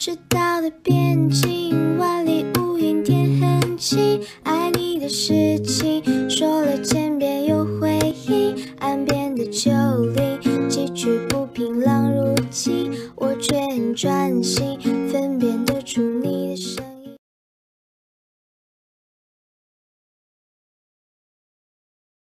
知道的边境，万里无云天很晴。爱你的事情说了千遍有回应，岸边的丘陵崎岖不平浪如镜，我却很专心。